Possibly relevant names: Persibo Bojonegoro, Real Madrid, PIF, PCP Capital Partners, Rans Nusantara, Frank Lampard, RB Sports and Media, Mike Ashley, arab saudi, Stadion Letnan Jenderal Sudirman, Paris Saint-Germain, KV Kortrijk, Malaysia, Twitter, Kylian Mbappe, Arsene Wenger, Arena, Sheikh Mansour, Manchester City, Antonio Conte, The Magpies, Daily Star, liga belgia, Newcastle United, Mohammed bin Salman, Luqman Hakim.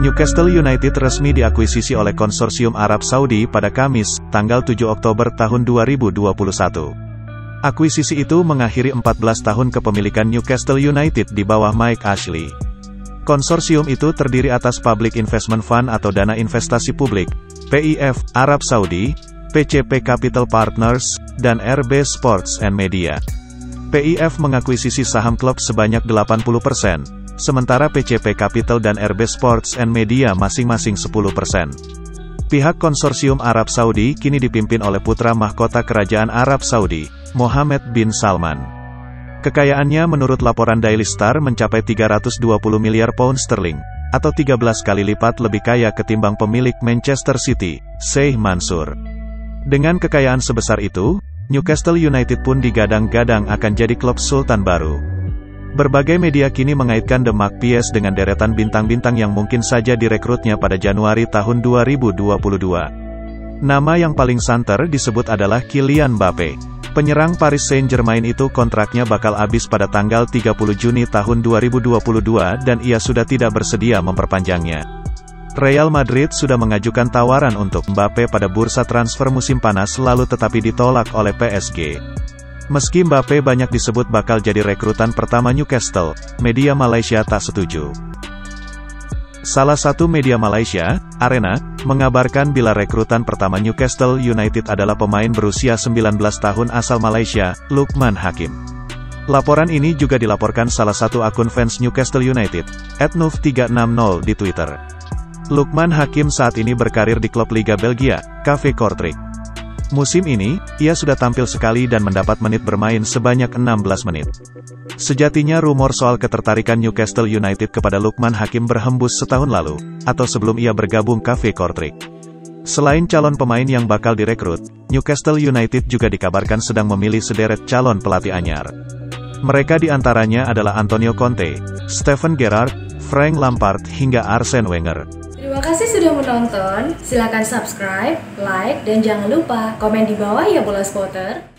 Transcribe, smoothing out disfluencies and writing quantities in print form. Newcastle United resmi diakuisisi oleh konsorsium Arab Saudi pada Kamis, tanggal 7 Oktober tahun 2021. Akuisisi itu mengakhiri 14 tahun kepemilikan Newcastle United di bawah Mike Ashley. Konsorsium itu terdiri atas Public Investment Fund atau Dana Investasi Publik, PIF, Arab Saudi, PCP Capital Partners, dan RB Sports and Media. PIF mengakuisisi saham klub sebanyak 80%. Sementara PCP Capital dan RB Sports and Media masing-masing 10%. Pihak konsorsium Arab Saudi kini dipimpin oleh putra mahkota kerajaan Arab Saudi, Mohammed bin Salman. Kekayaannya menurut laporan Daily Star mencapai 320 miliar pound sterling, atau 13 kali lipat lebih kaya ketimbang pemilik Manchester City, Sheikh Mansour. Dengan kekayaan sebesar itu, Newcastle United pun digadang-gadang akan jadi klub sultan baru. Berbagai media kini mengaitkan The Magpies dengan deretan bintang-bintang yang mungkin saja direkrutnya pada Januari tahun 2022. Nama yang paling santer disebut adalah Kylian Mbappe. Penyerang Paris Saint-Germain itu kontraknya bakal habis pada tanggal 30 Juni tahun 2022 dan ia sudah tidak bersedia memperpanjangnya. Real Madrid sudah mengajukan tawaran untuk Mbappe pada bursa transfer musim panas lalu tetapi ditolak oleh PSG. Meski Mbappe banyak disebut bakal jadi rekrutan pertama Newcastle, media Malaysia tak setuju. Salah satu media Malaysia, Arena, mengabarkan bila rekrutan pertama Newcastle United adalah pemain berusia 19 tahun asal Malaysia, Luqman Hakim. Laporan ini juga dilaporkan salah satu akun fans Newcastle United, @nuf360 di Twitter. Luqman Hakim saat ini berkarir di klub Liga Belgia, KV Kortrijk. Musim ini, ia sudah tampil sekali dan mendapat menit bermain sebanyak 16 menit. Sejatinya rumor soal ketertarikan Newcastle United kepada Luqman Hakim berhembus setahun lalu, atau sebelum ia bergabung KV Kortrijk. Selain calon pemain yang bakal direkrut, Newcastle United juga dikabarkan sedang memilih sederet calon pelatih anyar. Mereka diantaranya adalah Antonio Conte, Steven Gerrard, Frank Lampard hingga Arsene Wenger. Terima kasih sudah menonton, silakan subscribe, like, dan jangan lupa komen di bawah ya bola spotter.